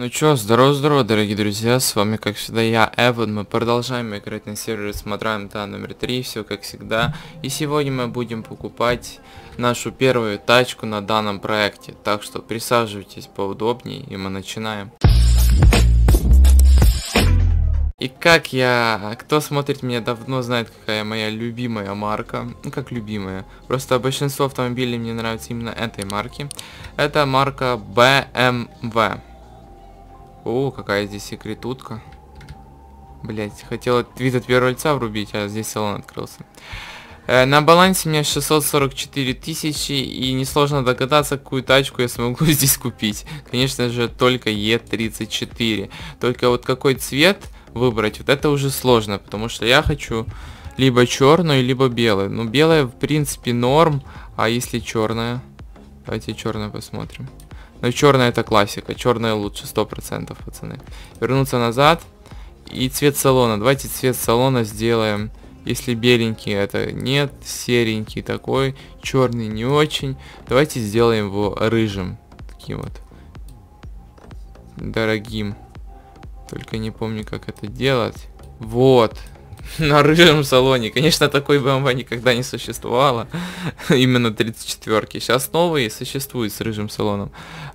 Ну чё, здорово-здорово, дорогие друзья, с вами как всегда я, Эвен. Мы продолжаем играть на сервере SMOTRA МТА номер 3, все как всегда. И сегодня мы будем покупать нашу первую тачку на данном проекте. Так что присаживайтесь поудобнее и мы начинаем. И как я... Кто смотрит меня давно, знает, какая моя любимая марка. Ну, как любимая. Просто большинство автомобилей мне нравятся именно этой марки. Это марка BMW. О, какая здесь секретутка. Блять, хотел вид от первого лица врубить, а здесь салон открылся. На балансе у меня 644 тысячи, и несложно догадаться, какую тачку я смогу здесь купить. Конечно же, только Е34. Только вот какой цвет выбрать, вот это уже сложно, потому что я хочу либо черную, либо белую. Ну, белая, в принципе, норм, а если черная? Давайте черную посмотрим. Но черная это классика, черная лучше 100%, пацаны. Вернуться назад. И цвет салона, давайте цвет салона сделаем. Если беленький, это нет, серенький такой, черный не очень. Давайте сделаем его рыжим, таким вот, дорогим. Только не помню, как это делать. Вот, на рыжем салоне. Конечно, такой BMW никогда не существовало. Именно 34-ки. Сейчас новые существуют с рыжим салоном.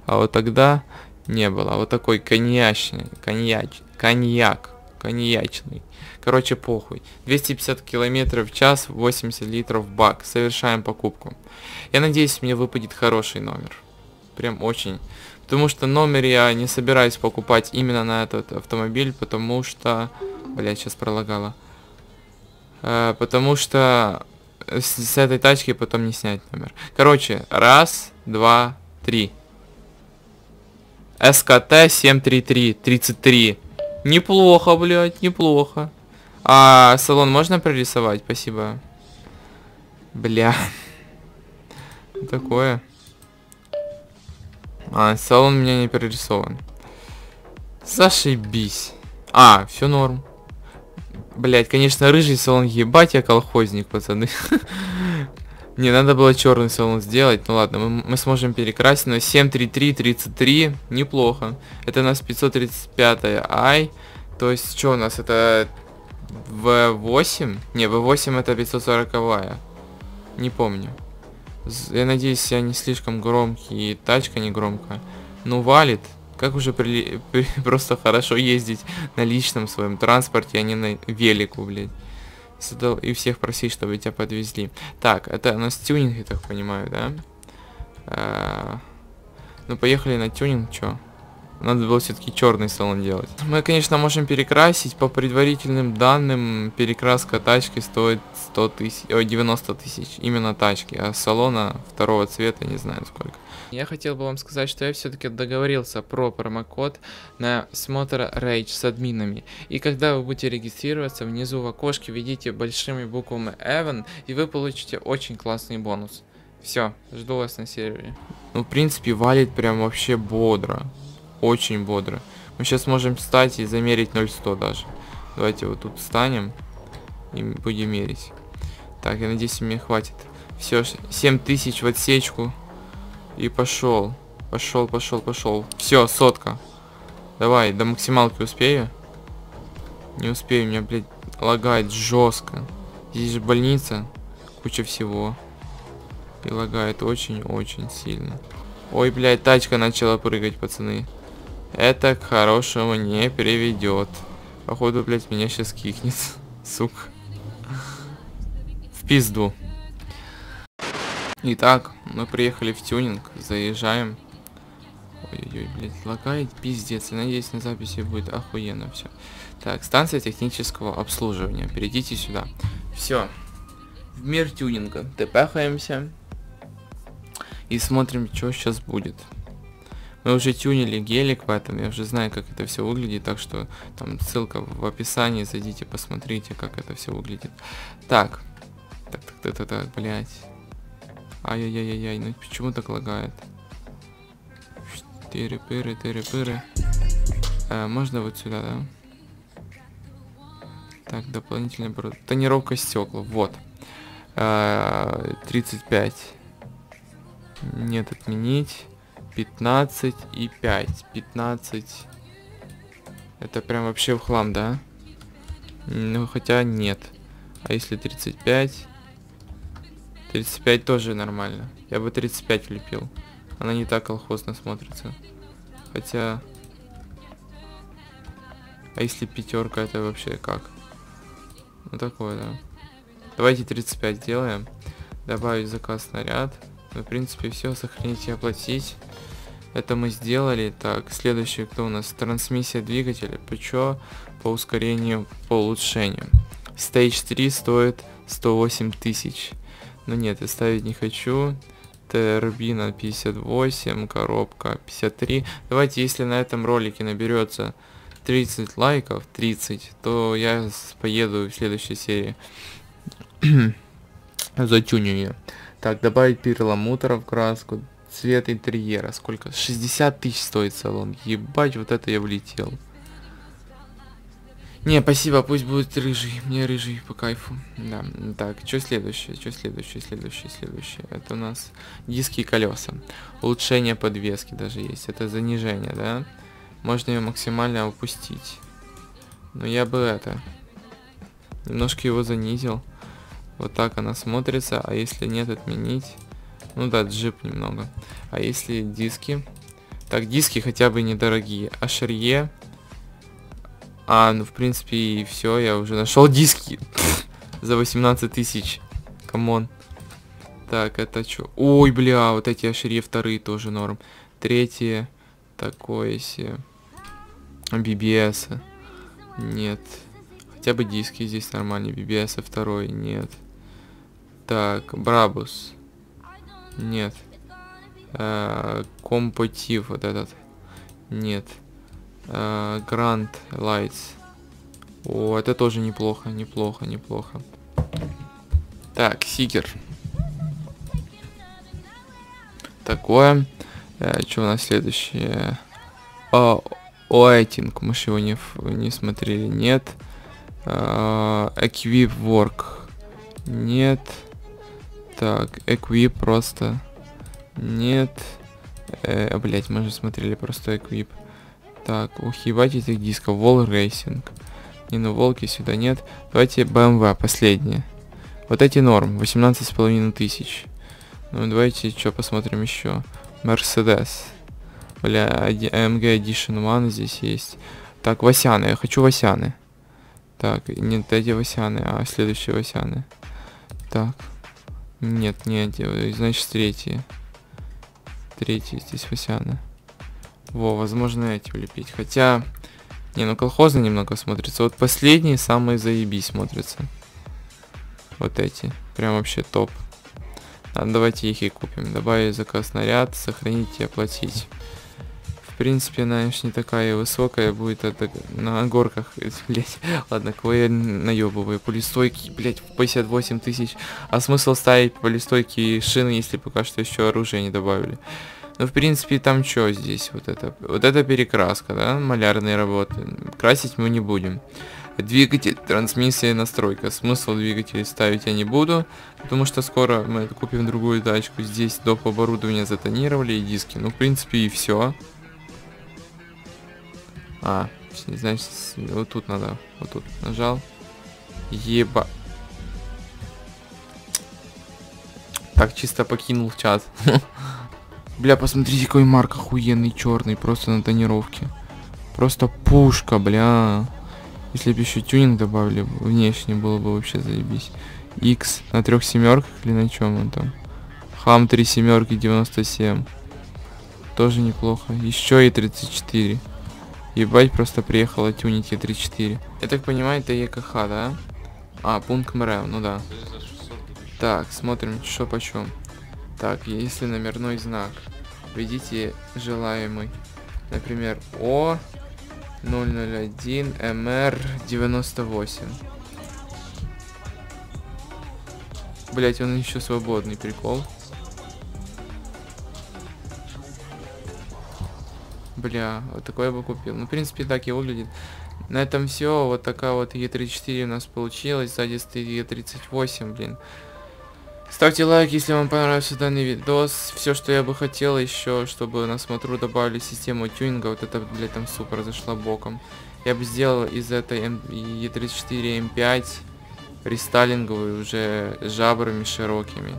А вот тогда не было. Вот такой коньячный. Коньячный. Короче, похуй. 250 км в час, 80 литров бак. Совершаем покупку. Я надеюсь, мне выпадет хороший номер. Прям очень... Потому что номер я не собираюсь покупать именно на этот автомобиль, потому что... Блять, сейчас пролагало. Потому что с этой тачки потом не снять номер. Короче, раз, два, три. СКТ 733, 33. Неплохо, блять, неплохо. А салон можно прорисовать? Спасибо. Бля. Такое. А, салон у меня не перерисован. Зашибись. А, все норм. Блять, конечно, рыжий салон, ебать, я колхозник, пацаны. Мне надо было черный салон сделать. Ну ладно, мы сможем перекрасить. Но 733, 33, неплохо. Это у нас 535i. То есть, что у нас? Это V8? Не, V8 это 540i. Не помню. Я надеюсь, я не слишком громкий, и тачка не громкая. Ну, валит. Как уже просто хорошо ездить на личном своем транспорте, а не на велику, блядь. И всех просить, чтобы тебя подвезли. Так, это у нас тюнинг, я так понимаю, да? Ну, поехали на тюнинг, чё? Надо было все-таки черный салон делать. Мы, конечно, можем перекрасить. По предварительным данным, перекраска тачки стоит 100 тысяч, 90 тысяч. Именно тачки. А салона второго цвета не знаю сколько. Я хотел бы вам сказать, что я все-таки договорился про промокод на SMOTRA Rage с админами. И когда вы будете регистрироваться, внизу в окошке введите большими буквами EVEN, и вы получите очень классный бонус. Все, жду вас на сервере. Ну, в принципе, валит прям вообще бодро. Очень бодро. Мы сейчас можем встать и замерить 0-100 даже. Давайте вот тут встанем и будем мерить. Так, я надеюсь, мне хватит. Все, 7000 в отсечку. И пошел. Пошел. Все, сотка. Давай, до максималки успею. Не успею, меня, блядь, лагает жестко. Здесь же больница. Куча всего. И лагает очень-очень сильно. Ой, блядь, тачка начала прыгать, пацаны. Это к хорошему не приведет. Походу, блядь, меня сейчас кикнет. Сука. В пизду. Итак, мы приехали в тюнинг. Заезжаем. Ой-ой-ой, блядь, лагает пиздец. Я надеюсь, на записи будет охуенно все. Так, станция технического обслуживания. Перейдите сюда. Все. В мир тюнинга. Тпхаемся. И смотрим, что сейчас будет. Мы уже тюнили гелик в этом, я уже знаю, как это все выглядит, так что там ссылка в описании, зайдите, посмотрите, как это все выглядит. Так. Так, блядь. Ай-яй-яй-яй, ну почему так лагает? Тыры-пыры. Можно вот сюда, да? Так, дополнительная тонировка стекла, вот. 35. Нет, отменить. 15 и 5. 15. Это прям вообще в хлам, да? Ну, хотя нет. А если 35? 35 тоже нормально. Я бы 35 влепил. Она не так колхозно смотрится. Хотя... А если пятерка, это вообще как? Ну, такое, да. Давайте 35 делаем. Добавить заказ снаряд. Ну, в принципе, все. Сохранить и оплатить. Это мы сделали. Так, следующий кто у нас? Трансмиссия двигателя. Почему? По ускорению, по улучшению. Stage 3 стоит 108 тысяч. Но нет, я ставить не хочу. Турбина 58, коробка 53. Давайте, если на этом ролике наберется 30 лайков, 30, то я поеду в следующей серии. Затюню ее. Так, добавить перламутра в краску. Цвет интерьера. Сколько? 60 тысяч стоит салон. Ебать, вот это я влетел. Не, спасибо, пусть будет рыжий. Мне рыжий по кайфу. Да. Так, что следующее? Что следующее? Следующее, следующее. Это у нас диски и колеса. Улучшение подвески даже есть. Это занижение, да? Можно ее максимально опустить. Но я бы это... Немножко его занизил. Вот так она смотрится. А если нет, отменить. Ну да, джип немного. А если диски? Так, диски хотя бы недорогие. А шарье... А, ну в принципе и все, я уже нашел диски за 18 тысяч. Камон. Так, это что? Ой, бля, вот эти ашире вторые тоже норм. Третье, такое себе. BBS. Нет. Хотя бы диски здесь нормальные. BBS второй, нет. Так, Брабус. Нет. Compotiv вот этот. Нет. Grand Lights. О, это тоже неплохо, неплохо, неплохо. Так, Сикер. Такое. Что у нас следующее? Оэтинг. Мы же его не смотрели. Нет. Equip Work. Нет. Так, Equip просто. Нет. Блять, мы же смотрели просто Equip. Так, ухебать этих дисков. Wall Racing. Не, ну волки сюда нет. Давайте BMW, последнее. Вот эти норм. 18,5 тысяч. Ну давайте что посмотрим еще. Mercedes. Бля, AMG Edition 1 здесь есть. Так, Васяны. Я хочу Васяны. Так, нет, эти Васяны, а следующие Васяны. Так. Нет, не эти. Значит, третьи. Третьи здесь Васяны. Во, возможно, эти влепить. Хотя, не, ну колхозно немного смотрится. Вот последние самые заебись смотрятся. Вот эти. Прям вообще топ. А, давайте их и купим. Добавить заказ снаряд, сохранить и оплатить. В принципе, она не такая высокая. Будет это на горках. Блять. Ладно, кого я наебываю. Полистойки, блять, 58 тысяч. А смысл ставить полистойки и шины, если пока что еще оружие не добавили. Ну, в принципе, там что здесь? Вот это перекраска, да? Малярные работы. Красить мы не будем. Двигатель, трансмиссия и настройка. Смысл двигателей ставить я не буду, потому что скоро мы купим другую тачку. Здесь доп. Оборудование затонировали и диски. Ну, в принципе, и все. А, значит, вот тут надо. Вот тут нажал. Еба. Так, чисто покинул в чат. Бля, посмотрите, какой марк охуенный, черный, просто на тонировке. Просто пушка, бля. Если бы еще тюнинг добавили, внешне было бы вообще заебись. X на 3 семерках или на чем он там? Хам 3 семерки 97. Тоже неплохо. Еще и 34. Ебать, просто приехала тюнить Е34. Я так понимаю, это ЕКХ, да? А, пункт МРЭО, ну да. Так, смотрим, что почем. Так, если номерной знак, введите желаемый, например, О001МР98. Блять, он еще свободный, прикол. Бля, вот такой я бы купил. Ну, в принципе, так и выглядит. На этом все. Вот такая вот Е34 у нас получилась. Сзади стоит Е38, блин. Ставьте лайк, если вам понравился данный видос. Все, что я бы хотел еще, чтобы на Смотру добавили систему тюнинга. Вот это, блядь, там супер зашла боком. Я бы сделал из этой Е34 М5 рестайлинговую уже с жабрами широкими.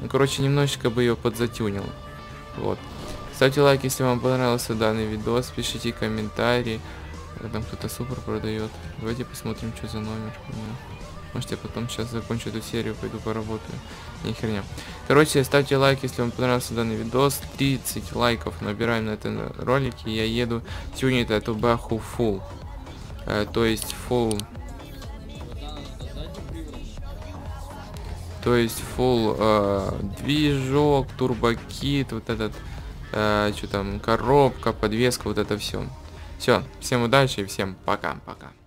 Ну, короче, немножечко бы ее подзатюнил. Вот. Ставьте лайк, если вам понравился данный видос. Пишите комментарии. Там кто-то супер продает. Давайте посмотрим, что за номер. Может, я потом сейчас закончу эту серию, пойду поработаю. Не херня. Короче, ставьте лайк, если вам понравился данный видос. 30 лайков набираем на этот ролик. И я еду тюнить эту баху full. То есть full. То есть full движок, турбокит, вот этот, что там, коробка, подвеска, вот это все. Все, всем удачи и всем пока-пока.